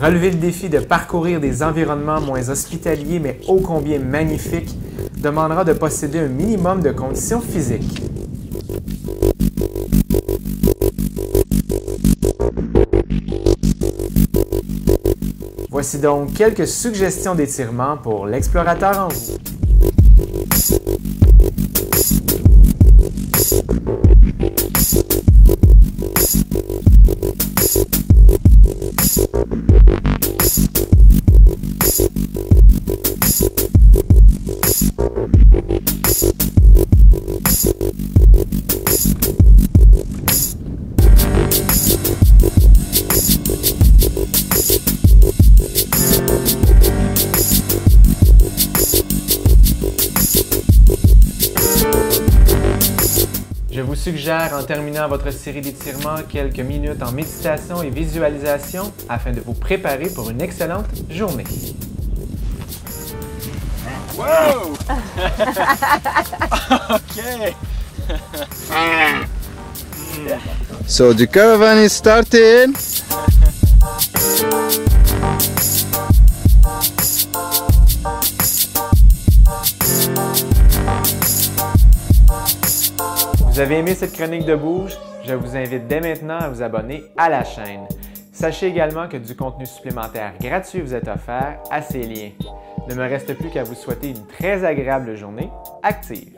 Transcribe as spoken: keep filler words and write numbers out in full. Relevez le défi de parcourir des environnements moins hospitaliers mais ô combien magnifiques demandera de posséder un minimum de conditions physiques. Voici donc quelques suggestions d'étirements pour l'explorateur en vous. Je vous suggère, en terminant votre série d'étirements, quelques minutes en méditation et visualisation afin de vous préparer pour une excellente journée. Wow! Okay. So the caravan is started. Vous avez aimé cette chronique de Bouge? Je vous invite dès maintenant à vous abonner à la chaîne. Sachez également que du contenu supplémentaire gratuit vous est offert à ces liens. Ne me reste plus qu'à vous souhaiter une très agréable journée active.